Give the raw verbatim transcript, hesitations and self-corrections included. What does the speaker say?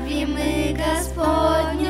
славим мы Господня.